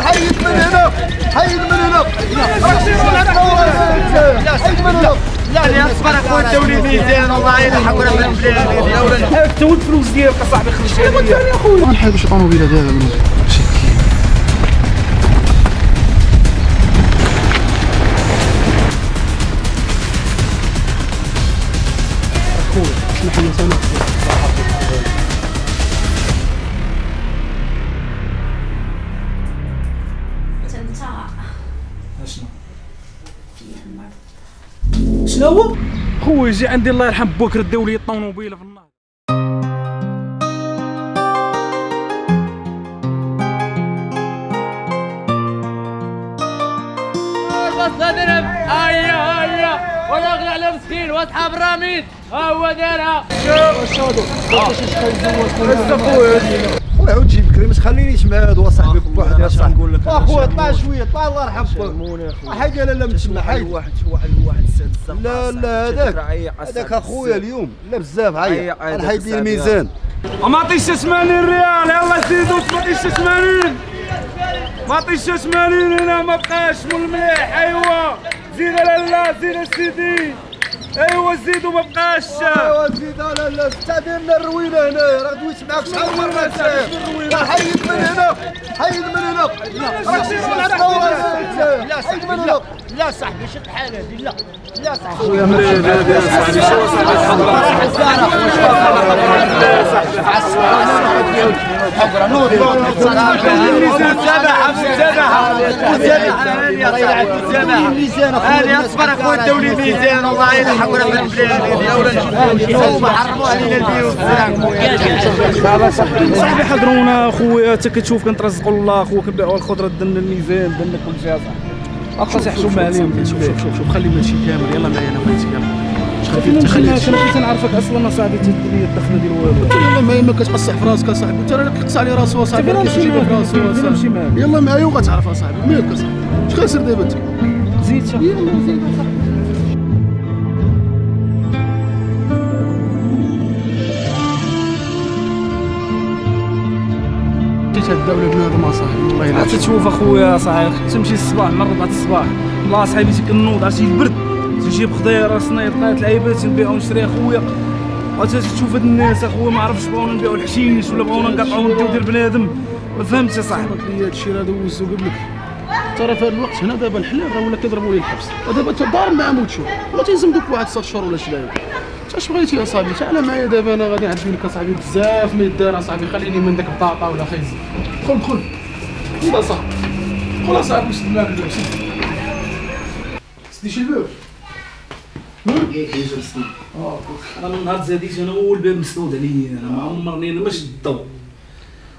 حيد من هنا، حيد من هنا، حيد من هنا. لا اصبر اخويا انت ولي ميزان والله الا حكونا من البلاد يا ولاد الحاج تو الفلوس ديالك اصاحبي خرج عليا يا خويا. ما نحيدوش الطوموبيله ديالها من اخويا اسمح لي انا شنو خويا جي عندي الله يرحم بكر داو لي الطوموبيله في النهار. البصله درهم هيا هيا ولا غير على مسكين واصحاب رميد ها هو دارها. خويا عاود جي بكري ما تخلينيش مع هاد وصاحبي بوحدي اش نقول لك. اخويا طلع شويه طلع الله يرحم بك. حاجه لا متسمع حاجه واحد السادس. لا هذاك اخويا اليوم لا بزاف هيا راه حيدي الميزان. ما عطيش 80 ريال يلاه زيدوا ما عطيش 80 ما عطيش 80 هنا ما بقاش من المليح. ايوا زيد لالا زيد السيدي ايوا زيدو ما بقاش ايوا زيد لا لا استعدي من الروينه هنا راه دويت معاك شحال من مره تاع حيد من هنا حيد من هنا لا حيد من هنا لا صاحبي شد الحال هذه لا لا صاحبي خويا مريض هذا صاحبي شو صاحبي حضرونا خويا حتى كتشوف كنترزقوا الله خويا كنبيعوا الخضره درنا الميزان درنا كل شيء صاحبي اخا سيحشموا عليهم. شوف شوف شوف شوف خلي ماشي كامل يلا معايا انا ماشي كامل خلينا نخليك انا كنت نعرفك اصلا اصاحبي انت لي الدخله ديال والو يلا ما كتقصح في راسك اصاحبي انت راك تقص على راسو اصاحبي كتجيبو في راسو يلا معايا وغتعرف اصاحبي مالك اصاحبي اش خاسر دابا انت زيد يلا زيد اصاحبي. الدوله بنادم اصاحبي والله الا تشوف اخويا صاحبي تمشي الصباح من 4 الصباح والله صاحبي تكنوض عرفتي البرد تجيب خضيره صنير طلعت العيبات نبيعهم نشري اخويا تشوف هاد الناس اخويا ما عرفتش بغاونا نبيعوا الحشيش ولا بغاونا نقطعوا نديو ديال بنادم ما فهمتش اصاحبي هاد الشيء راه دوزو قبلك ترى في هاد الوقت هنا دابا الحلال راه ولا كيضربوا لي الحبس ودابا تدار معاهم وتشوف ولا تيلزم دوك واحد 6 شهور ولا شلايه اش بغيتي اصاحبي تعال معايا دابا انا غادي نعدي لك اصاحبي بزاف ما يدار اصاحبي خليني من داك البطاطا ولا خيزي دخل دخل دخل اصاحبي دخل اصاحبي وسد دماغك دابا سدي شي الباب ايه كيجي مسدود انا من نهار تزاديت انا هو الباب مسدود عليا انا ما عمرني انا ما شد الضو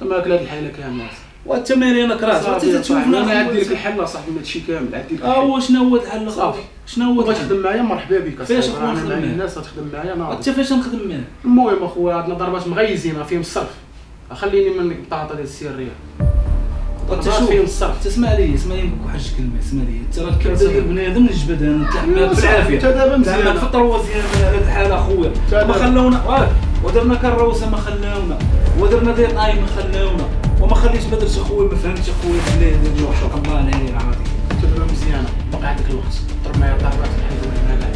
تما هاك الحاله كامله والتمارين راك راه حتى تشوفنا انا عندي لك الحل اصاحبي ما هادشي كامل عندي لك هو شنو هو الحل صافي شنو هو بغيتي تخدم معايا مرحبا بك فاش اخويا نخدم معايا الناس غتخدم معايا انا حتى فاش نخدم معاك المهم اخويا هاد الضربات مغيزين فيهم الصرف خليني منك البطاطا ديال السريه تشوف فيهم الصرف تسمع لي اسمع لي نقول واحد الكلمه اسمع لي انت راك كتعذب بنادم الجبد انا تحمل بالعافيه انت دابا مزيان في الطروازيان على هاد الحال اخويا ما خلونا ودرنا كروسه ما خلاونا ودرنا ديطاي ما خلاونا وما خليتش ما درتش اخويا ما فهمتش اخويا بالله دابا وحق الله عليا العظيم تبقى مزيانه باقي عندك الوقت ضرب معايا ضربات الحيد ولا لا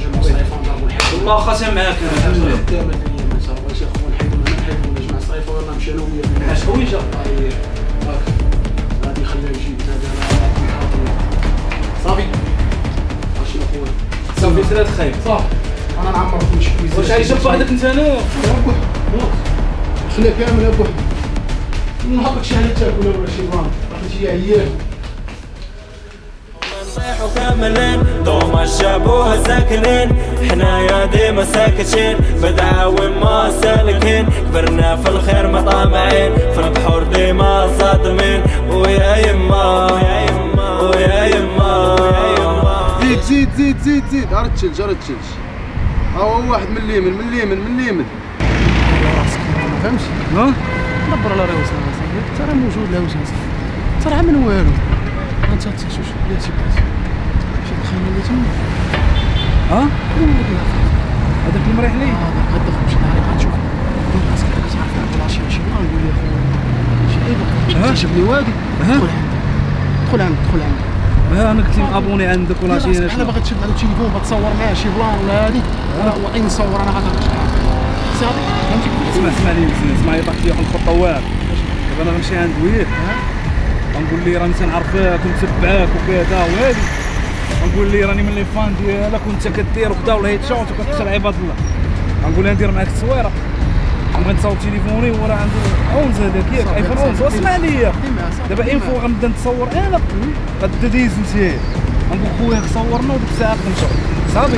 جمعوا صيفه ونضربوا الحيد والله خاصها معاك انا خدامه ديالي ما تهربش اخويا الحيد ولا الحيد ونجمع صيفه ولا نمشي انا وياك علاش حويجه هاك غادي نخليه يجي هذا صافي ماشي اخويا صافي سير خايب صافي انا نعمرك نمشي واش عايش بوحدك انت انا خليك كامل بوحدك نهبط شي حاجه تاكل ولا شي بان باش تجي عيال نصيحو كاملين دوما جابوها ساكنين حنايا ديما ساكتين بدعاوين ما سالكين كبرنا في الخير ما طامعين في البحور ديما صادمين ويا يما ويا يما ويا يما زيد زيد زيد زيد زيد راه تشلج راه تشلج ها هو واحد من اليمن من اليمن من اليمن راسك ما فهمتش ها دبر على راسك انت راه موجود لا وجه انت راه من والو انت تشوف بلاتي بلاتي شي دخلنا اللي تما ها هذاك المريح ليه غادخل بشي طريقه غنشوف دير راسك تعرف بلاشي شي نهار نقول لك شي ايبك جبني وادي دخل عندك دخل عندك. ها انا كنت مابوني عندك ولا شي. انا باغي تشد على التليفون باتصور معاه شي بلان ولا هادي. وغادي نصور انا غادي نشرح. صافي فهمتي. اسمع لي اسمع لي طاحت لي واحد الخطه واعره. دابا انا غنمشي عند وياك غنقول ليه راني تنعرفك ومتبعاك وكذا وهادي. غنقول ليه راني من لي فان ديالك وانت كدير وكذا والهيد شوت وكتقتل عباد الله. غنقول لها ندير معاك تصويره. بغيت نصاوب تليفوني وراه عنده 11 هذاك ياك ايفون 11 واسمع ليا دابا انفو غنبدا نتصور انا غدا ديز نتي غنقول خويا صورنا وديك الساعه غنمشيو صافي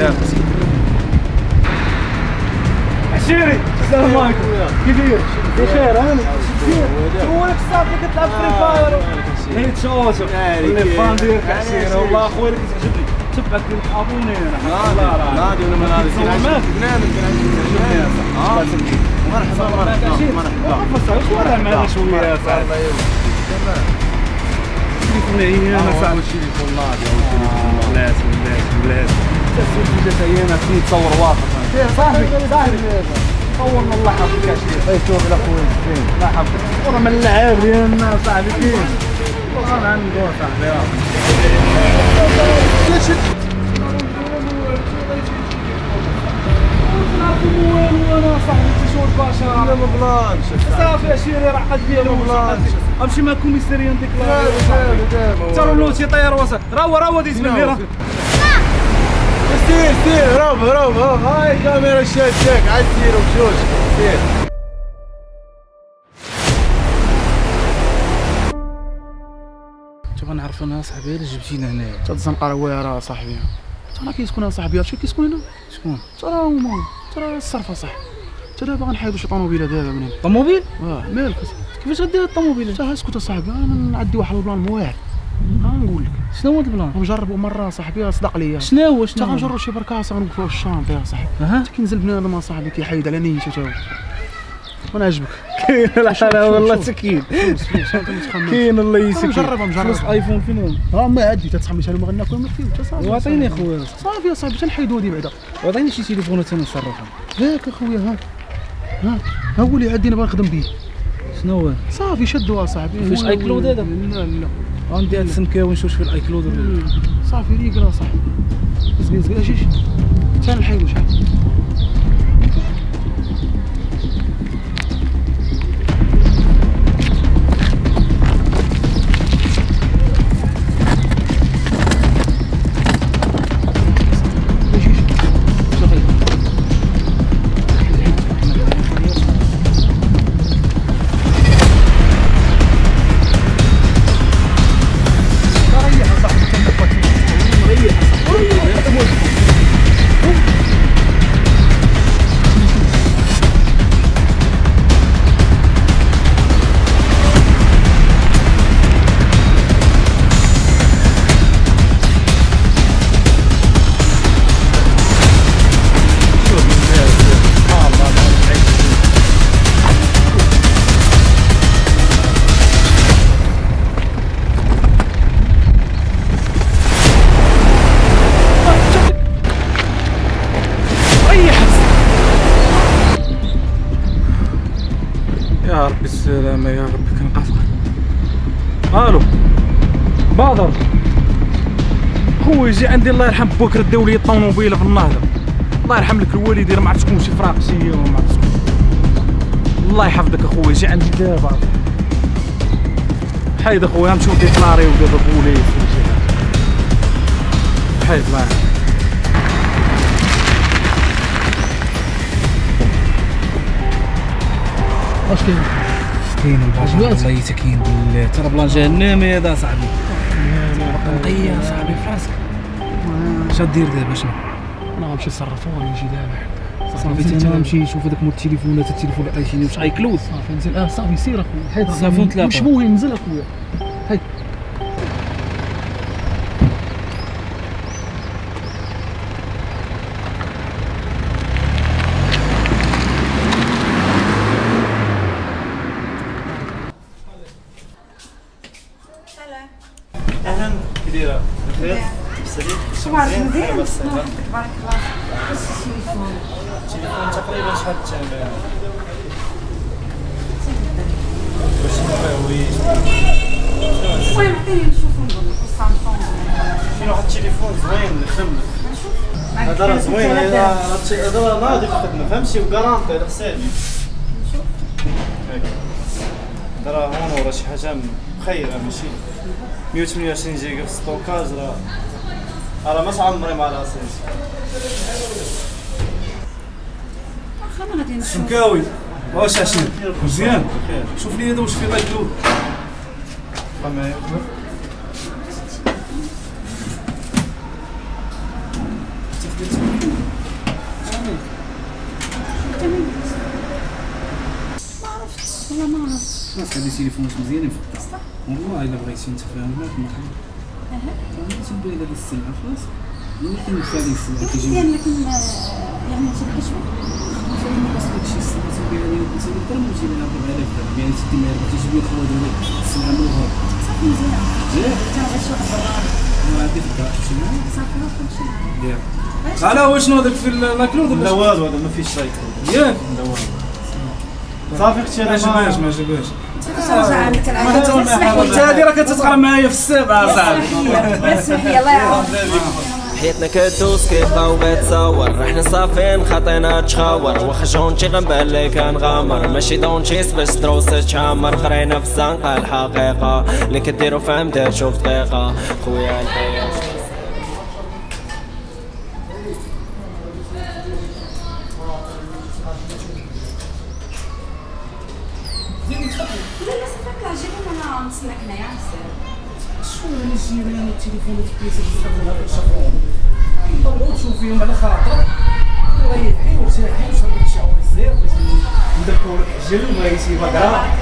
ياك عشيري السلام عليكم كيفاش بخير انا هو لك الصافي كتلعب فري فاير هيد شوت اللي فان ديالك عشيري والله اخويا اللي كتعجبني تبعك ابوني راه ناضي ولا ما ناضيش كنعجبني مرحبا مرحبا مرحبا معليش والله يا صاحبي تليفون عيانه صاحبي التليفون ناضي بلاتي بلاتي بلاتي عيانه فين تصور واقف صاحبي صاحبي صورنا الله يحفظك يا شيخ الله يشوف اخويا فين الله يحفظك وراه من اللعاب ديالنا صاحبي فين والله عنده صاحبي راه وانا صاحبي تشوف باشا انا ما بلانش صافي اشيري راه قد ليا ما بلانش امشي مع الكوميساريان ديك لا حتى لو تيطير وسط راه هو راه ديت مني راه سير سير هرب هرب هاي الكاميرا شادك عاد سيروا بجوج سير شوف غنعرف انا صاحبي اللي جبتينا هنايا حتى الزنقه واعره صاحبي حتى راه كيسكن انا صاحبي عرفتي كيسكن هنا شكون حتى راه هما ترى الصرفه صح حتى دابا غنحيدو شي طوموبيله دابا من هنا طوموبيل مالك كيفاش غدير الطوموبيله حتى اسكت اصاحبي انا عندي واحد البلان واعر غنقول لك شنو هو البلان نجربو مره صاحبي صدق ليا شنو هو حتى غنجرو شي بركاسه غنوقفو في الشانطي يا صاحبي حتى كينزل بنادم ما صاحبي كيحيد على نيته تا هو وانا عجبك كاين لا والله تكين كاين الله يسكن نجربها فلوس الايفون فين ها ما عندي تتحملش انا ما غناكل ما فيه حتى صافي واعطيني خويا صافي اصاحبي تنحيدو هادي بعدا واعطيني شي تليفون حتى نتصرفها ياك اخويا ها ها ها هو اللي عندي انا باغي نخدم به شنو هو صافي شدوها صاحبي فاش ايكلود هذا لا لا غندير السمكه ونشوف في الايكلود صافي ريكلا صاحبي زين زين اجيش تنحيدو شحال السلامة يا ربي كنقفق الو بادر خويا جي عندي الله يرحم بكره داو لي الطوموبيله في النهضه الله يرحم لك الوالدين ما عرفت شكون شي فراقسيه ولا ما عرفت شكون الله يحفظك اخويا جي عندي دابا حيد اخويا نمشيو ديكلاري ودابا بوليس وشي حيد الله يرحمك واش كاين كاين الباجات الله يتكين بالله ترى بلان جهنمي هذا صاحبي نقيه صاحبي في راسك اش غدير دابا شنو انا غنمشي نصرفو ونجي دابا صافي انا غنمشي نشوف هذاك مول التليفونات التليفون اللي عطيتيني واش غيكلوز صافي نزل صافي سير اخويا حيت الزافون تلاقى مش مهم نزل اخويا هاي المهم عطيني نشوف نظن السامسونج شنو واحد التليفون زوين نخمم هذا راه زوين هذا راه ناضي في الخدمه فهمتي وكارونتي على حسابي نشوف هذا راه هون ولا شي حاجه مخيره ماشي 128 جيجا في ستوكاج راه ما تعمري مع راسي واخا ما غادي نشوف شمكاوي واش عشنا مزيان شوف لي هذا واش فيه الله يدلو بقى معايا ما عرفتش والله ما عرفتش خاص هادي تيليفونات مزيانين في الدار والله الا بغيتي نتفاهم معاك مرحبا تنبغي هذه السلعه خلاص ممكن نخلي السلعه تجي مزيان لكن يعني شي على واشنو هذاك في لاكلود ولا والو هذا ما فيهش شي ياك صافي اختي انا ما عجبهاش انت هذه راه كتتقرا معايا في السبعه صاحبي اسمح لي الله يعاونك حياتنا كدوز كيطا وما تصور احنا صافين خاطينا تشخاور واخا جونتي غنبالي كنغامر ماشي دونتيس باش تروس تشامر قرينا في الزنقة الحقيقة اللي كديرو فهمتها تشوف دقيقة خويا الحياة شكون هاد الجيران والتليفونات بيتك كتخدم هاد الشافون طلعو تشوف فيهم على خاطرك وريحي وارتاحي وشربي شي عويص زير بغيتي ندكو لك عجل بغيتي بكرا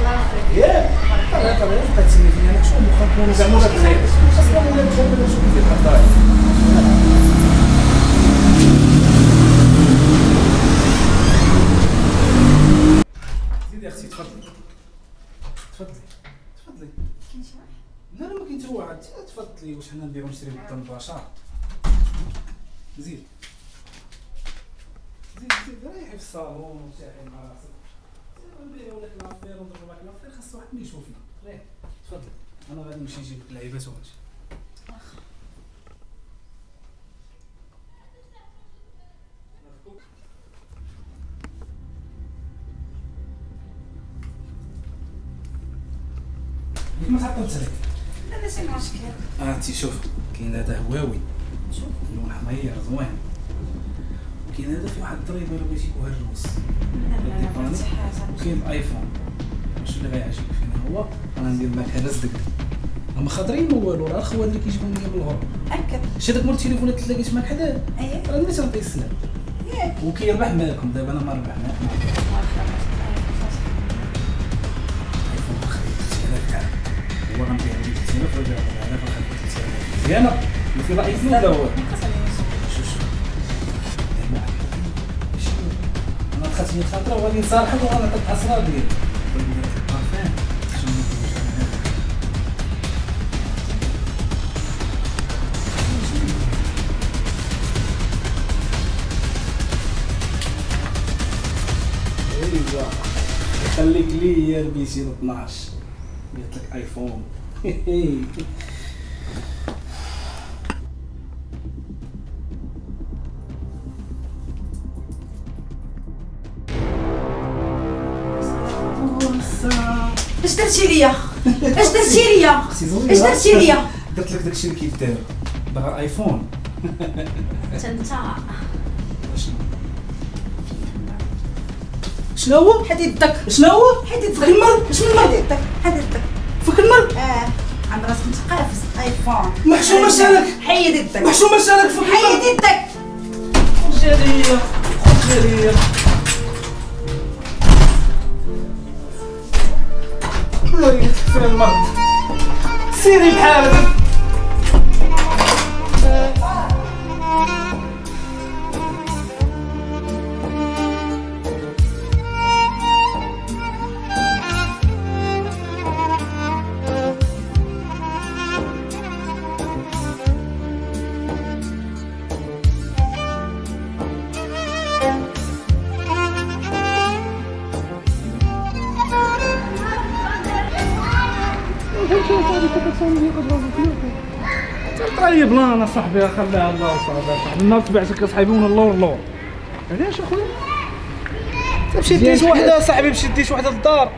ياك طلع بقيت تسني فيا انا شكون واخا نكونو زعما راك زايد اصلا ولا نخبر نشوف كيف الحضاره تفضلي واش حنا نديرو نشري بالدم البشر زيد ريحي في الصالون وارتاحي مع راسك نبيع لك لافير ونضرب لك لافير خاص واحد ما يشوفنا ريح تفضلي انا غادي نمشي نجيب لك اللعيبات وغنمشي واخا ليك ما تعطلتش عليك ماشي مشكل انتي شوف كاين هذا هواوي شوف اللون حمير زوين وكاين هذا في واحد الضريبه اللي بغيتي كوهرس وكاين الايفون شنو اللي غيعجبك فينا هو انا ندير معاك هذا صدق هما خاطرين ما والو راه الخوات اللي كيجيبوا لي من الهرب هكا شتي داك مور التليفونات اللي لقيت معاك حداه راه انا تنعطي السلام ياك وكيربح معاكم دابا انا ما ربح معاكم هو غنبيع لك 30000 ونرجع لك مزيانه في رايك شنو هذا هو انا خاصني خاطره وغادي نصالحك وغنعطيك الاسرار ديالي ايوا خليك ليا البيسي 12 جبت لك ايفون اش درتي ليا اش درتي ليا اش درتي ليا درت لك داكشي اللي كيدار باغا ايفون تنتا شنو هو؟ حيد يدك شنو هو؟ حيد يدك فك المرض شنو المرض؟ حيد يدك حيد يدك فك المرض؟ عند راسك متقافز ايفون محشومة شالك حيد يدك محشومة شالك فك المرض حيد يدك خرج عليا خرج عليا الله يهديك فين المرض سيري بحال هذاك طيب لا انا صاحبي خليها الله صاحبي النهار تبعتك اصاحبي من اللور لور. علاش اخويا؟ انت مشيت ديت وحده صاحبي مشيت ديت وحده للدار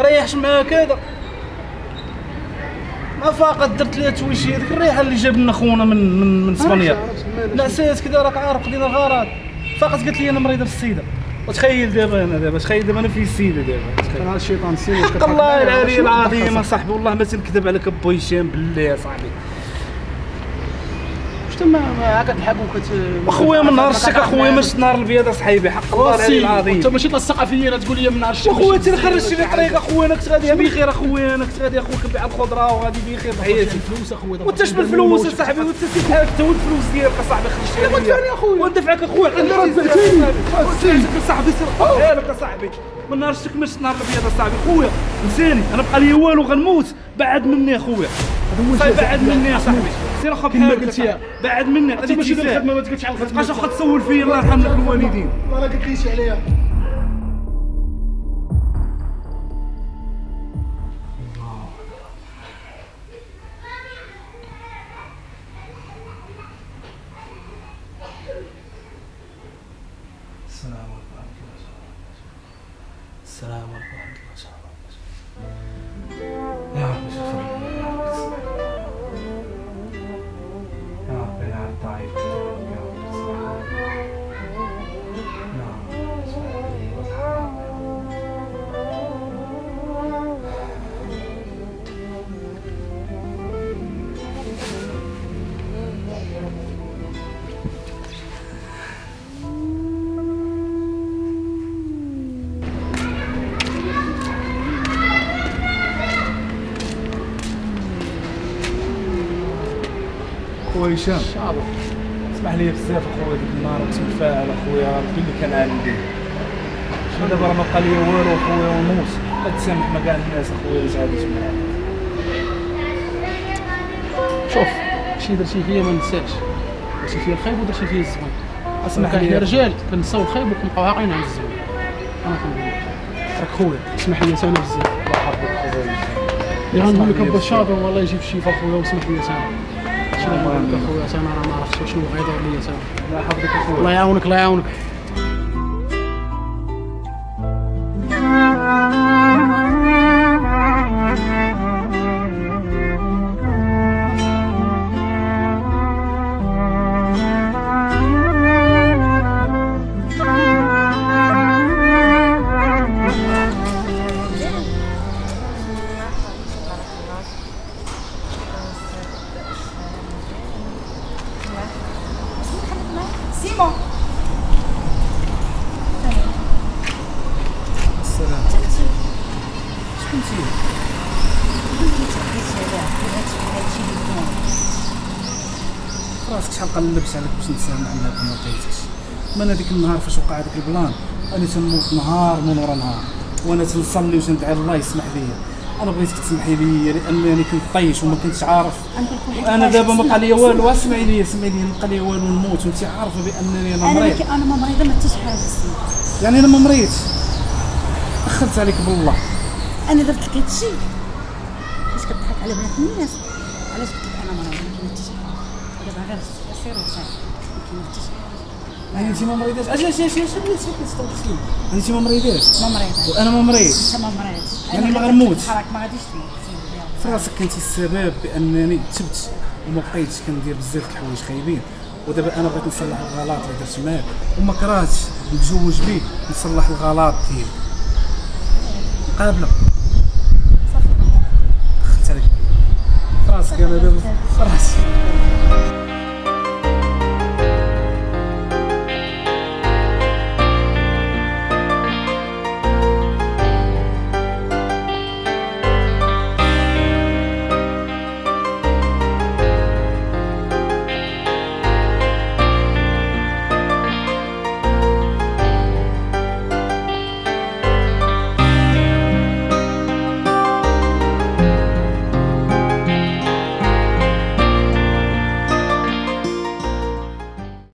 ريحت معاها كذا ما فاقد درت لها تويشي هذيك الريحه اللي جاب لنا خونا من اسبانيا نعسات كذا راك عارف قدينا الغرض فاقت قالت لي انا مريضه بالسيده وتخيل دابا انا تخيل دابا انا في السيده دابا انا الشيطان سيده حق الله العلي العظيم اصاحبي والله ما تنكذب عليك ابو هشام بالله اصاحبي ما هكا تلحقوا اخويا من نهار الشك اخويا ماشي النهار الابيض اصاحبي حق الله العلي العظيم انت ماشي تلصق فيا تقول لي من نهار الشك اخويا انت خرجتي لي طريق اخويا انا كنت غادي بخير اخويا انا كنت غادي اخويا كنبيع الخضره وغادي بخير بحياتي الفلوس اخويا وانت اش بالفلوس اصاحبي وانت سيت حالك انت والفلوس ديالك اصاحبي خرجتي لي دفعني اخويا وندفعك اخويا انا ربحتيني اصاحبي سير حالك اصاحبي من نهار الشك ماشي النهار الابيض اصاحبي خويا نساني انا بقى لي والو غنموت بعد مني اخويا بعد مني اصاحبي سير اخا بحالك قلتيها بعد مني انت ماشي ديال الخدمه ما تقولش على الخدمه ما تبقاش واخا تسول فيا الله يرحم لك الوالدين ما قلتليش عليها السلام عليكم السلام عليكم يا ربي شفر يا ربي تسمع يا ربي انا على الطائف ديالك يا ربي تسمع يا ربي تسمع لي وارحم خويا هشام اسمح لي بزاف اخويا ديك النهار كنت متفاعل اخويا ربي اللي كان عندي شنو دابا راه ما بقى ليا والو اخويا ونموت كتسامح مع كاع الناس اخويا اللي تعادلت معاهم شوف شي درتي فيا ما ننساش درتي فيا الخايب ودرتي فيا الزوين اسمح لي رجال كنساو الخايب وكنبقاو عاقلين على الزوين انا كنقول لك راك خويا اسمح لي انا بزاف الله يحفظك خويا اللي غنقول لك ابا شاطر والله يجيب الشفا خويا واسمح لي انا شنو بغيت اخويا حتى انا راه ما عرفتش شنو غيدور ليا حتى الله يحفظك اخويا الله يعاونك الله يعاونك نلبس عليك باش نتسامح معاك ما لقيتكش ما انا ديك النهار فاش وقع هذاك البلان انا تنموت نهار من ورا نهار وانا تنصلي وتندعي الله يسمح ليا انا بغيتك تسمحي ليا لانني كنت طيش وما كنتش عارف انا دابا ما بقى ليا والو اسمعي ليا سمعي ليا ما بقى ليا والو نموت وانت عارفه بانني انا مريض انا ما مريضه ما حتى شي حاجه يعني انا ما مريض اخرت عليك بالله انا درت لك هادشي باش كتضحك على بنات الناس علاش قلت لك انا مريضه ما كاين حتى شي حاجه دابا غير سير وتشعر ما كاينش يعني انت ما مريضاش انت ما مريضاش ما مريضاش وانا ما مريضش انت ما مريضش يعني ما غنموتش ما غاديش تموت فراسك كنتي السبب بانني تبت وما بقيتش كندير بزاف د الحوايج خايبين ودابا انا بغيت نصلح الغلط اللي درت معاك وما كرهتش نتزوج بيك نصلح الغلط ديالك مقابله صافي خلت عليك فراسك انا دابا فراسك